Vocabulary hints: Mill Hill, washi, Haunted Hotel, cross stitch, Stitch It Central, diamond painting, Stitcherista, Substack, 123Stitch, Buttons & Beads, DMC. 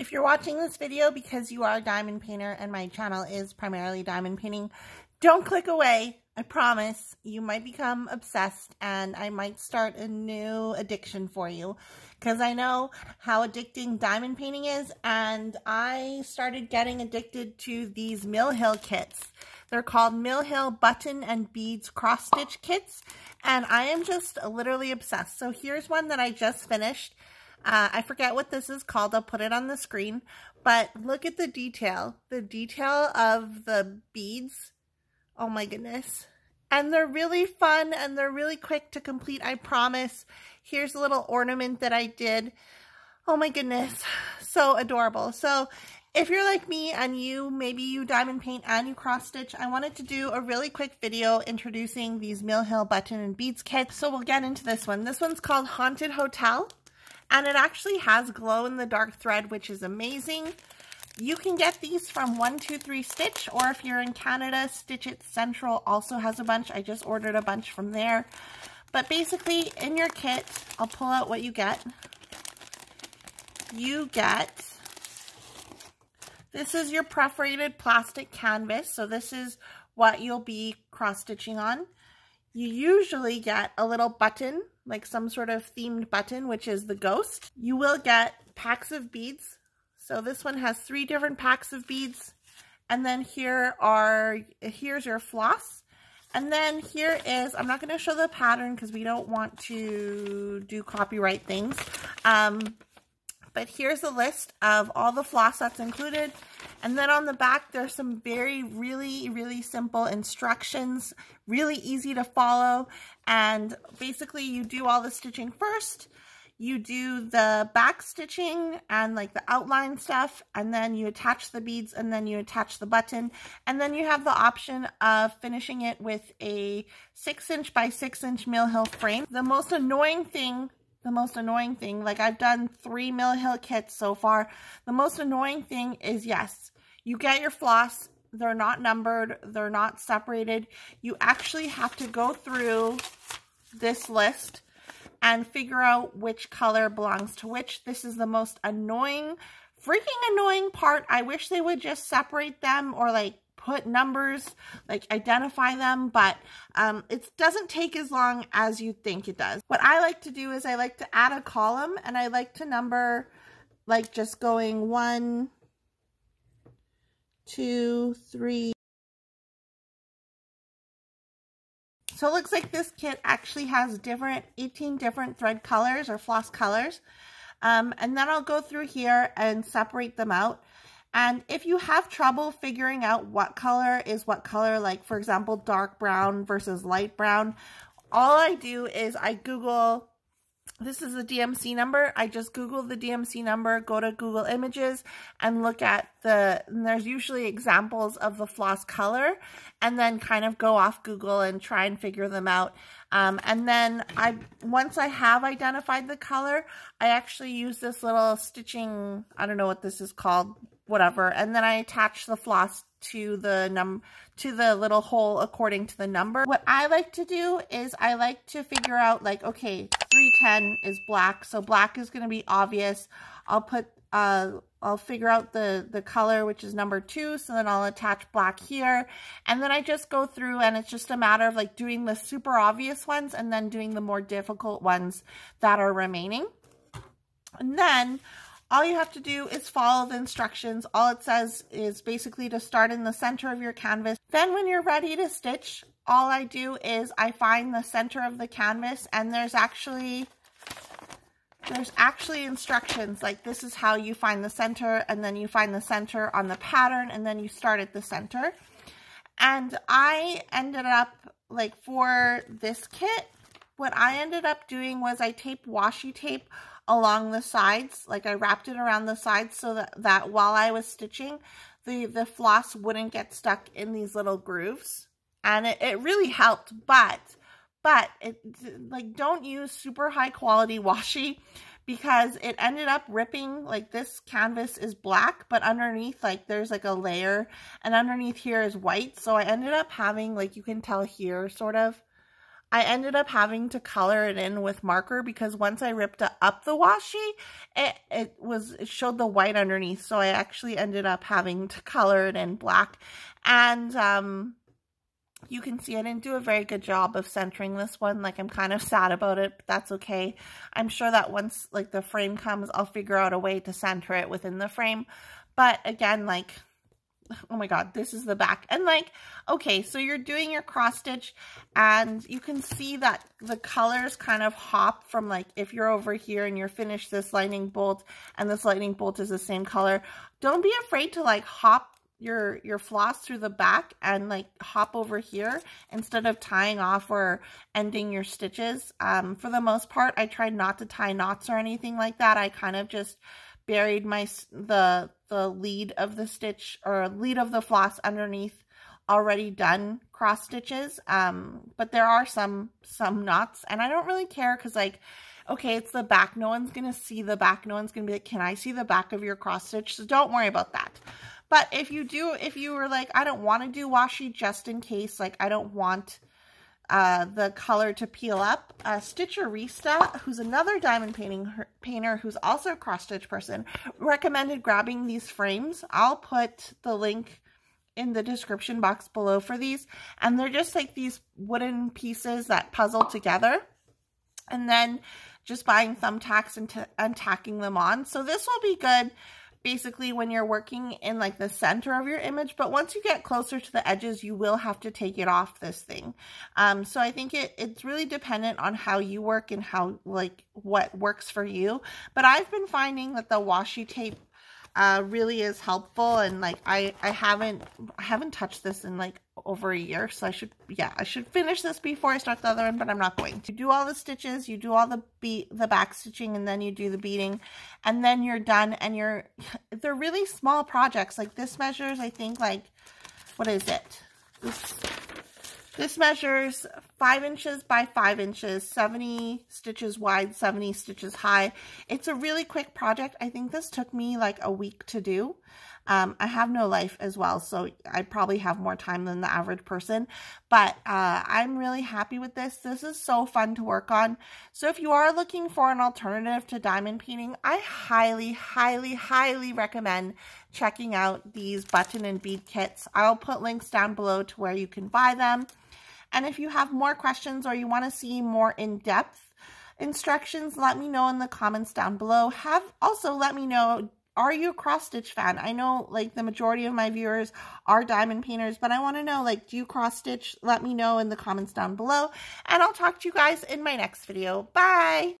If you're watching this video because you are a diamond painter and my channel is primarily diamond painting, don't click away. I promise you might become obsessed and I might start a new addiction for you because I know how addicting diamond painting is, and I started getting addicted to these Mill Hill kits. They're called Mill Hill Button and Beads Cross Stitch Kits, and I am just literally obsessed. So here's one that I just finished. I forget what this is called. I'll put it on the screen, but look at the detail. The detail of the beads. Oh my goodness. And they're really fun and they're really quick to complete, I promise. Here's a little ornament that I did. Oh my goodness, so adorable. So if you're like me and maybe you diamond paint and you cross stitch, I wanted to do a really quick video introducing these Mill Hill Button and Beads kits. So we'll get into this one. This one's called Haunted Hotel, and it actually has glow-in-the-dark thread, which is amazing. You can get these from 123 Stitch, or if you're in Canada, Stitch It Central also has a bunch. I just ordered a bunch from there. But basically, in your kit, I'll pull out what you get. You get, this is your perforated plastic canvas, so this is what you'll be cross-stitching on. You usually get a little button, like some sort of themed button, which is the ghost. You will get packs of beads. So this one has 3 different packs of beads. And then here's your floss. And then here is, I'm not going to show the pattern because we don't want to do copyright things. But here's a list of all the floss that's included. And then on the back, there's some really simple instructions, really easy to follow. And basically you do all the stitching first. You do the back stitching and like the outline stuff, and then you attach the beads, and then you attach the button, and then you have the option of finishing it with a 6" by 6" Mill Hill frame. The most annoying thing, like I've done 3 Mill Hill kits so far, the most annoying thing is, yes, you get your floss, they're not numbered, they're not separated. You actually have to go through this list and figure out which color belongs to which. This is the most annoying, freaking annoying part. I wish they would just separate them or like put numbers, like identify them, but it doesn't take as long as you think it does. What I like to do is I like to add a column, and I like to number, like just going 1, 2, 3. So it looks like this kit actually has 18 different thread colors or floss colors. And then I'll go through here and separate them out. And if you have trouble figuring out what color is what color, like for example, dark brown versus light brown, all I do is I Google, this is the DMC number. I just Google the DMC number, go to Google Images, and look at and there's usually examples of the floss color, and then kind of go off Google and try and figure them out. And then once I have identified the color, I actually use this little stitching, I don't know what this is called, whatever, and then I attach the floss to the little hole according to the number. What I like to do is I like to figure out, like, okay, 310 is black, so black is going to be obvious. I'll figure out the color, which is number 2, so then I'll attach black here, and then I just go through, and it's just a matter of like doing the super obvious ones and then doing the more difficult ones that are remaining. And then all you have to do is follow the instructions. All it says is basically to start in the center of your canvas. Then when you're ready to stitch, all I do is I find the center of the canvas, and there's actually instructions, like this is how you find the center, and then you find the center on the pattern, and then you start at the center. And I ended up, like for this kit, what I ended up doing was I taped washi tape along the sides, like I wrapped it around the sides so that while I was stitching, the floss wouldn't get stuck in these little grooves, and it really helped. But it, like, don't use super high quality washi, because it ended up ripping. Like this canvas is black, but underneath, like there's like a layer, and underneath here is white, so I ended up having, like you can tell here, sort of I ended up having to color it in with marker because once I ripped up the washi, it showed the white underneath. So I actually ended up having to color it in black. And you can see I didn't do a very good job of centering this one. Like, I'm kind of sad about it, but that's okay. I'm sure that once like the frame comes, I'll figure out a way to center it within the frame. But again, like, oh my God, this is the back. And like, okay, so you're doing your cross stitch and you can see that the colors kind of hop from like, if you're over here and you're finished this lightning bolt and this lightning bolt is the same color, don't be afraid to like hop your floss through the back and like hop over here instead of tying off or ending your stitches. For the most part, I tried not to tie knots or anything like that. I kind of just buried the lead of the stitch or lead of the floss underneath already done cross stitches. But there are some knots and I don't really care because like, okay, it's the back. No one's going to see the back. No one's going to be like, can I see the back of your cross stitch? So don't worry about that. But if you do, if you were like, I don't want to do washi just in case, like I don't want the color to peel up, Stitcherista, who's another diamond painter who's also a cross-stitch person, recommended grabbing these frames. I'll put the link in the description box below for these. And they're just like these wooden pieces that puzzle together. And then just buying thumbtacks and tacking them on. So this will be good basically when you're working in like the center of your image, but once you get closer to the edges, you will have to take it off this thing. So I think it's really dependent on how you work and how like what works for you. But I've been finding that the washi tape really is helpful, and like I haven't touched this in like over a year, so I should finish this before I start the other one, but I'm not going to. You do all the stitches, you do all the back stitching, and then you do the beading, and then you're done. And they're really small projects. Like this measures, I think, like, what is it? This measures 5 inches by 5 inches, 70 stitches wide, 70 stitches high. It's a really quick project. I think this took me like a week to do. I have no life as well, so I probably have more time than the average person, but I'm really happy with this. This is so fun to work on. So if you are looking for an alternative to diamond painting, I highly, highly, highly recommend checking out these button and bead kits. I'll put links down below to where you can buy them. And if you have more questions or you want to see more in-depth instructions, let me know in the comments down below. Also let me know, are you a cross-stitch fan? I know like the majority of my viewers are diamond painters, but I want to know, like, do you cross-stitch? Let me know in the comments down below, and I'll talk to you guys in my next video. Bye!